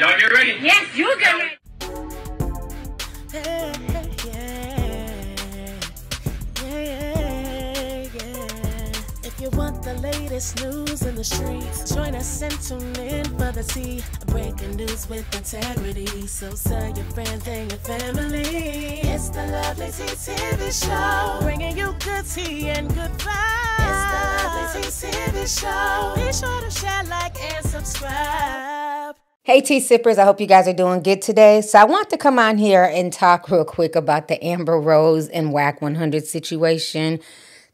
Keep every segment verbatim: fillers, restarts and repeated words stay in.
Y'all get ready? Yes, you get ready. Hey, yeah, yeah, yeah. If you want the latest news in the streets, join us and tune in for the tea. Breaking news with integrity. So tell your friends and your family. It's the Lovelyti T V show, bringing you good tea and good vibes. It's the Lovelyti T V show. Be sure to share, like, and subscribe. Hey tea sippers, I hope you guys are doing good today. So I want to come on here and talk real quick about the Amber Rose and Wack one hundred situation.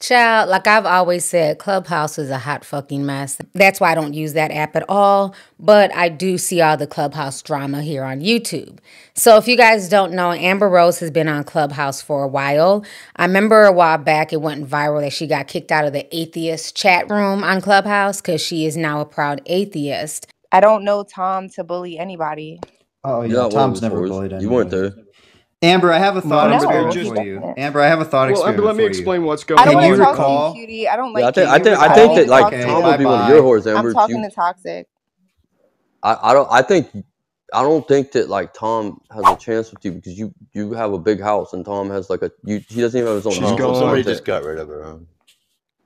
Child, like I've always said, Clubhouse is a hot fucking mess. That's why I don't use that app at all. But I do see all the Clubhouse drama here on YouTube. So if you guys don't know, Amber Rose has been on Clubhouse for a while. I remember a while back it went viral that she got kicked out of the atheist chat room on Clubhouse because she is now a proud atheist. I don't know Tom to bully anybody. Oh, yeah, Tom's never bullied anybody. You weren't there. Amber, I have a thought no, experiment no, for you. Amber, I have a thought experiment well, Amber, let me explain you. what's going on. I don't Can want to recall? You, cutie. I don't like yeah, I think, I think, I think that, like, okay, Tom would be one of your whores, Amber. I'm talking you, to Toxic. I, I, don't, I, think, I don't think that, like, Tom has a chance with you because you, you have a big house and Tom has, like, a... You, he doesn't even have his own She's house. She's gone. Somebody just got rid of her own.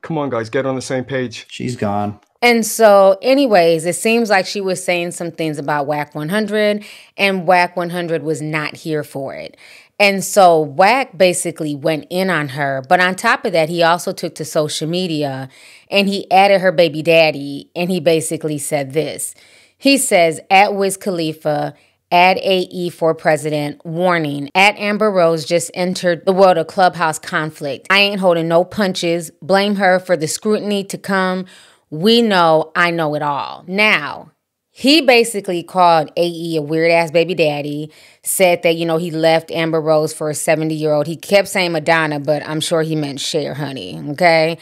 Come on, guys. Get on the same page. She's gone. And so, anyways, it seems like she was saying some things about Wack one hundred, and Wack one hundred was not here for it. And so Wack basically went in on her, but on top of that, he also took to social media, and he added her baby daddy, and he basically said this. He says, at Wiz Khalifa, at A E for president, warning, at Amber Rose just entered the world of Clubhouse conflict. I ain't holding no punches. Blame her for the scrutiny to come. We know, I know it all. Now, he basically called A E a weird-ass baby daddy, said that, you know, he left Amber Rose for a seventy-year-old. He kept saying Madonna, but I'm sure he meant Cher, honey, okay?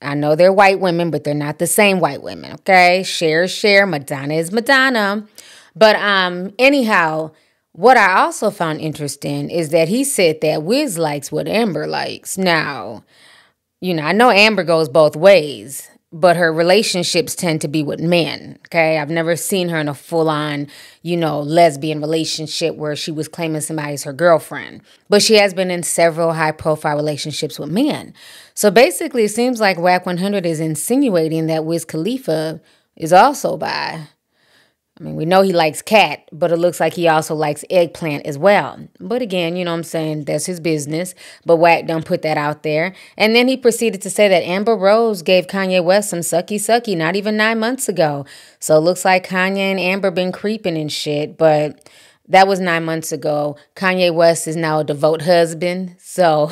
I know they're white women, but they're not the same white women, okay? Cher is Cher, Madonna is Madonna. But um, anyhow, what I also found interesting is that he said that Wiz likes what Amber likes. Now, you know, I know Amber goes both ways, but her relationships tend to be with men, okay? I've never seen her in a full-on, you know, lesbian relationship where she was claiming somebody as her girlfriend. But she has been in several high-profile relationships with men. So basically, it seems like Wack one hundred is insinuating that Wiz Khalifa is also bi. I mean, we know he likes cat, but it looks like he also likes eggplant as well. But again, you know what I'm saying, that's his business. But Wack done put that out there. And then he proceeded to say that Amber Rose gave Kanye West some sucky-sucky not even nine months ago. So it looks like Kanye and Amber been creeping and shit, but that was nine months ago. Kanye West is now a devout husband, so...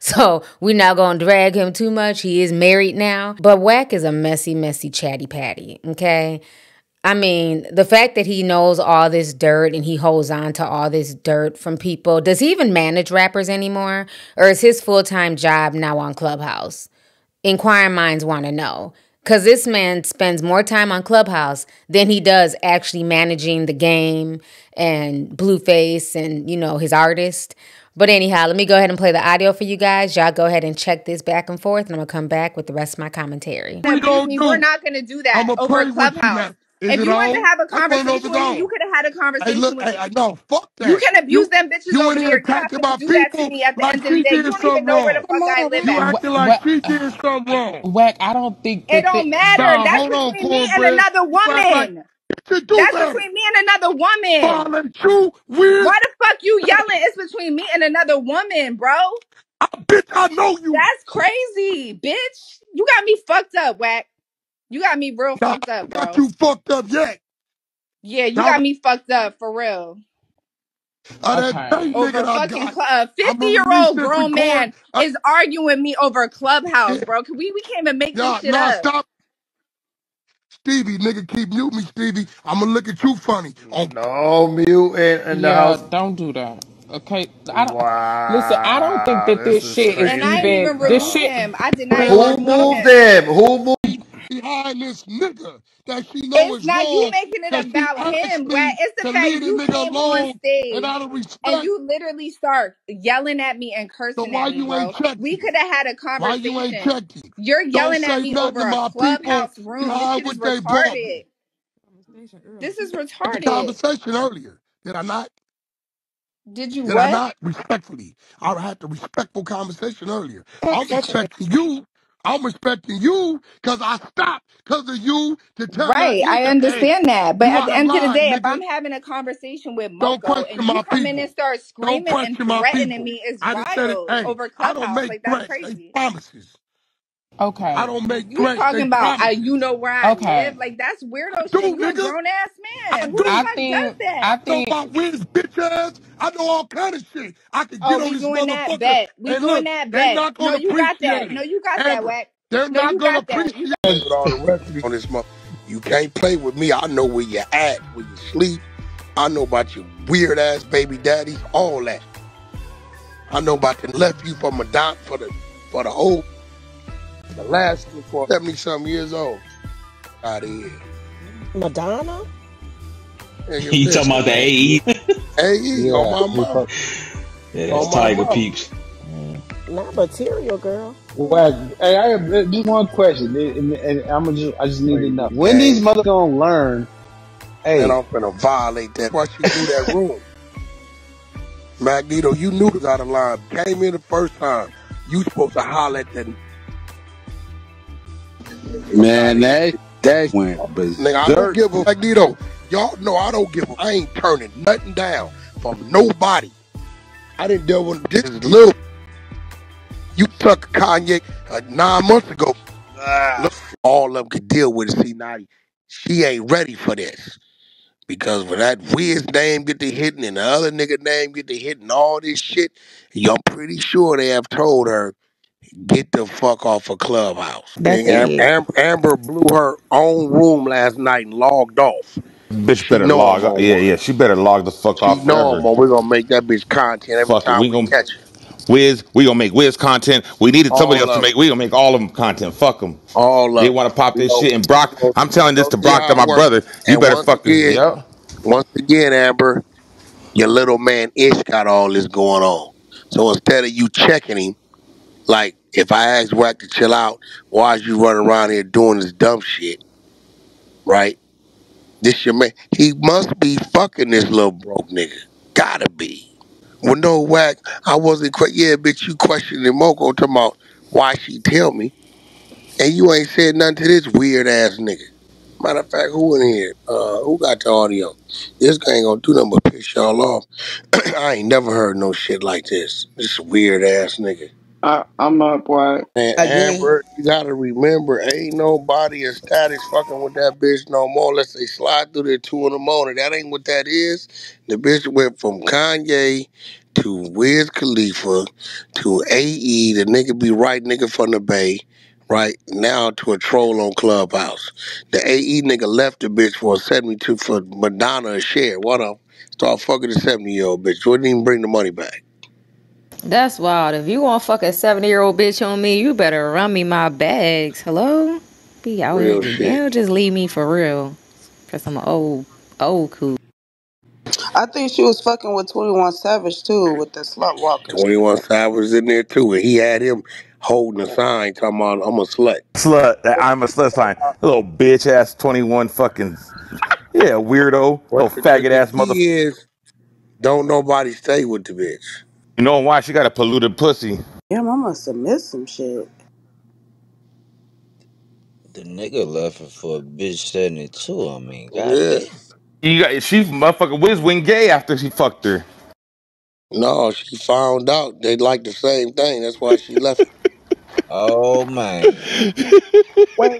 So we're not going to drag him too much. He is married now. But Wack is a messy, messy chatty patty, okay? I mean, the fact that he knows all this dirt and he holds on to all this dirt from people. Does he even manage rappers anymore? Or is his full-time job now on Clubhouse? Inquiring minds want to know. Because this man spends more time on Clubhouse than he does actually managing the game and Blueface and, you know, his artist. But anyhow, let me go ahead and play the audio for you guys. Y'all go ahead and check this back and forth, and I'm going to come back with the rest of my commentary. We We're not going to do that I'm over Clubhouse. You if you wanted to have a conversation with me, you could have had a conversation hey, look, with me. Hey, no, fuck that. You can abuse you, them bitches you over here. Talking about do people, that to me at the like end of the day. You don't even know wrong. Where the fuck I live you at. Acting like she did something wrong. Wack, I don't think... It don't matter. Nah, That's between on, me and another woman. That's between me and another woman. Why the fuck you yelling? It's between me and another woman, bro. I, bitch, I know you. That's crazy, bitch. You got me fucked up, Wack. You got me real nah, fucked up, bro. I got you fucked up yet. Yeah, you nah. got me fucked up, for real. Okay. Over fucking club. fifty-year-old grown man I is arguing with me over Clubhouse, yeah. bro. Can we, we can't even make nah, this shit nah, up. Stop. Stevie, nigga, keep muting me, Stevie. I'm going to look at you funny. Oh. No, mute it in the yeah, house. Don't do that. Okay, I don't, wow, listen, I don't think that this, this shit is even... I didn't even remove this shit, him. I did not Who moved him? Who moved behind this nigga that she knows it's not wrong, you making it about him, Wack. It's the fact you came on stage and, out of respect, and you literally start yelling at me and cursing so why at me, you bro. Ain't we could have had a conversation. Why you ain't checking? You're yelling Don't at me over a Clubhouse room. This shit is retarded. This is retarded. Conversation earlier. Did I not? Did you Did I what? not? Respectfully. I had the respectful conversation earlier. I'm respecting you. I'm respecting you because I stopped because of you to tell that Right, I nigga, hey, understand that. But you at the out of end of the line, day, if nigga. I'm having a conversation with Don't Marco and question you my come in and people. start Don't screaming and question my threatening people. me, is I just said it. wild Hey, over I don't Clubhouse. make Like, that's threats. They crazy. promises. I Okay. don't make You threats. They talking about uh, you promises. know where I live? Okay. Like, that's weirdo I shit. do, You a nigga. grown ass I man. Who the I do. fuck does think I that? I know think about Wiz bitch ass. I know all kind of shit. I could Oh, get on we this doing that motherfucker. bet. We And doing look, that they're bet. not No, gonna you got that. appreciate No, it. you got that, Amber, Wack. they're No, not you gonna got that. appreciate You got it. with all the rest of you on this month. You can't play with me. I know where you're at, where you sleep. I know about your weird ass baby daddies, all that. I know about the nephew for Madonna, for the for the old, the last one for seventy something years old. Out of here, Madonna? nigga. You talking Listen, about the man. A E? A E on Yeah, my you mom, fuck. Yeah, that's on my Tiger mom. Peeps. Mm. Not material, girl. Wack. Hey, I have uh, just one question, and, and, and I'm gonna just, I just need to Wait, know when these hey, mother gonna learn. and Hey, I'm finna violate that. Why she do that room? Magneto, you knew it was out of line. Came in the first time. You supposed to holler at that nigga. Man, that that went Nigga, I don't berserk. give a Magneto. Y'all know I don't give a I ain't turning nothing down from nobody. I didn't deal with this is little. You suck Kanye uh, nine months ago. Look, all of them could deal with it. See, now she ain't ready for this. Because when that Wiz name get to hitting and the other nigga name get to hitting all this shit, y'all pretty sure they have told her, get the fuck off of Clubhouse. That's Nigga, Am- it. Am- Amber blew her own room last night and logged off. Bitch She better know I'm log. on Yeah, one. yeah. She better log the fuck She off know I'm forever. on. We're gonna make that bitch content every Fuck it. time We we gonna catch her. Wiz. We gonna make Wiz content. We needed somebody All else to of it. make. We gonna make all of them content. Fuck them. All They of it. want to pop We this shit. gonna, And we Brock, gonna, I'm we telling this gonna to see Brock, to how it my works. brother. You And better once fucking again, yep. once again, Amber, your little man Ish got all this going on. So instead of you checking him, like if I asked Wack to chill out, why is you running around here doing this dumb shit, right? This your man. He must be fucking this little broke nigga. Gotta be. Well, no, Wack, I wasn't. Que- yeah, bitch, you questioning Moko talking about why she tell me, and you ain't said nothing to this weird ass nigga. Matter of fact, who in here? Uh, who got the audio? This guy ain't gonna do nothing but piss y'all off. I ain't never heard no shit like this. This weird ass nigga. I, I'm up, Wack. Man, Agree. Amber, you gotta remember, ain't nobody in status fucking with that bitch no more unless they slide through there two in the morning. That ain't what that is. The bitch went from Kanye to Wiz Khalifa to A E, the nigga be right nigga from the Bay, right now to a troll on Clubhouse. The A E nigga left the bitch for a seventy-two for Madonna and Cher. What up? Start fucking the seventy year old bitch. Wouldn't even bring the money back. That's wild. If you want to fuck a seventy-year-old bitch on me, you better run me my bags. Hello? Be out here. Real shit. Y'all just leave me for real. Because I'm an old, old cool. I think she was fucking with twenty-one Savage too, with the slut walkers. twenty-one Savage was in there too, and he had him holding a sign talking about, I'm a slut. Slut. I'm a slut sign. Little bitch ass twenty-one fucking. Yeah, weirdo. Little What the faggot ass mother. key is, don't nobody stay with the bitch. You know why she got a polluted pussy? Yeah, I must have missed some shit. The nigga laughing for a bitch seventy-two. I mean, Yeah. goddamn. You got she motherfucking Wiz went gay after she fucked her. No, she found out they liked the same thing. That's why she left him. Oh, man. Wait,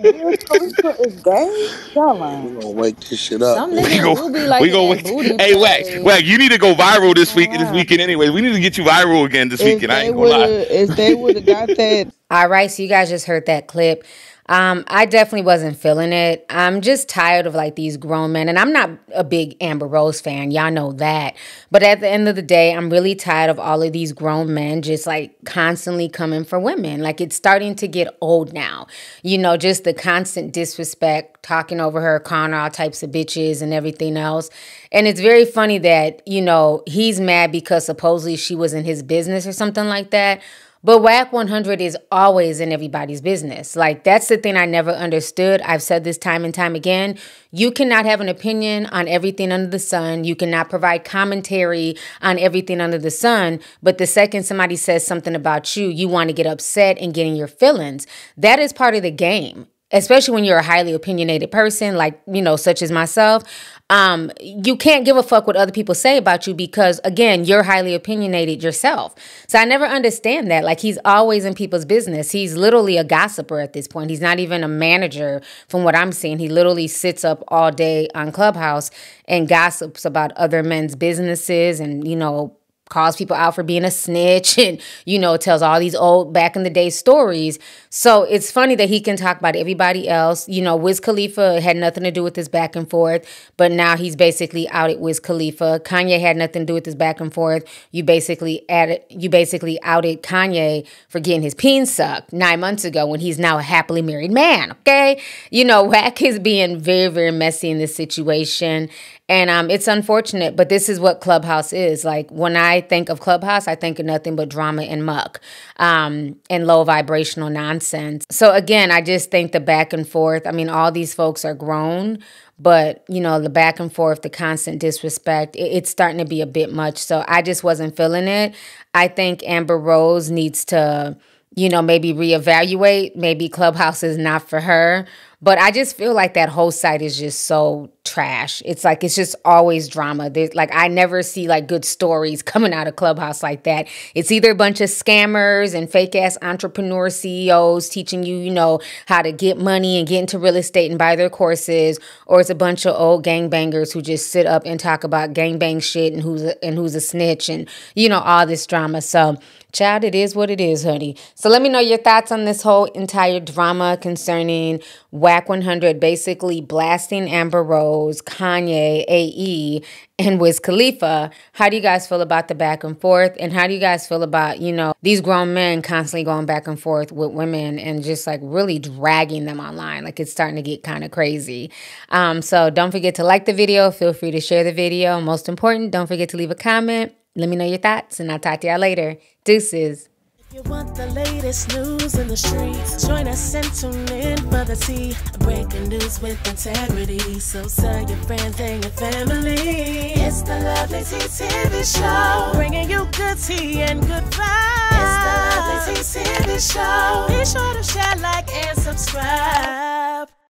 Wiz Khalifa is gay? Y'all Man, lying. we're gonna wake this shit up, Some We nigga. niggas go, do be we liking go that wait. booty Hey, Wack, play. Wack, you need to go viral this week, this Wow. weekend. Anyway, we need to get you viral again this If weekend. I they ain't gonna would lie. have, if they would have got that, All right, so you guys just heard that clip. Um, I definitely wasn't feeling it. I'm just tired of like these grown men, and I'm not a big Amber Rose fan. Y'all know that. But at the end of the day, I'm really tired of all of these grown men just like constantly coming for women. Like it's starting to get old now. You know, just the constant disrespect, talking over her, calling her all types of bitches and everything else. And it's very funny that, you know, he's mad because supposedly she was in his business or something like that. But Wack one hundred is always in everybody's business. Like, that's the thing I never understood. I've said this time and time again. You cannot have an opinion on everything under the sun. You cannot provide commentary on everything under the sun. But the second somebody says something about you, you want to get upset and get in your feelings. That is part of the game. Especially when you're a highly opinionated person, like, you know, such as myself, um, you can't give a fuck what other people say about you because, again, you're highly opinionated yourself. So I never understand that. Like, he's always in people's business. He's literally a gossiper at this point. He's not even a manager from what I'm seeing. He literally sits up all day on Clubhouse and gossips about other men's businesses and, you know, calls people out for being a snitch and, you know, tells all these old back in the day stories. So it's funny that he can talk about everybody else. You know, Wiz Khalifa had nothing to do with this back and forth, but now he's basically outed Wiz Khalifa. Kanye had nothing to do with this back and forth. You basically added, you basically outed Kanye for getting his peen sucked nine months ago when he's now a happily married man, okay? You know, Wack is being very, very messy in this situation. And um, it's unfortunate, but this is what Clubhouse is. Like, when I think of Clubhouse, I think of nothing but drama and muck um, and low vibrational nonsense. So again, I just think the back and forth, I mean, all these folks are grown, but, you know, the back and forth, the constant disrespect, it, it's starting to be a bit much. So I just wasn't feeling it. I think Amber Rose needs to, you know, maybe reevaluate. Maybe Clubhouse is not for her. But I just feel like that whole site is just so trash. It's like, it's just always drama. There's, like, I never see like good stories coming out of Clubhouse like that. It's either a bunch of scammers and fake ass entrepreneur C E Os teaching you, you know, how to get money and get into real estate and buy their courses, or it's a bunch of old gangbangers who just sit up and talk about gangbang shit and who's a, and who's a snitch and, you know, all this drama. So, child, it is what it is, honey. So let me know your thoughts on this whole entire drama concerning Wack one hundred basically blasting Amber Rose, Kanye, A E, and Wiz Khalifa. How do you guys feel about the back and forth? And how do you guys feel about, you know, these grown men constantly going back and forth with women and just like really dragging them online? Like, it's starting to get kind of crazy. Um, so don't forget to like the video. Feel free to share the video. Most important, don't forget to leave a comment. Let me know your thoughts, and I'll talk to y'all later. Deuces. If you want the latest news in the streets, join us and tune in for the tea. Breaking news with integrity, so tell your friends and your family. It's the Lovelyti T V show, bringing you good tea and good vibes. It's the Lovelyti T V show. Be sure to share, like, and subscribe.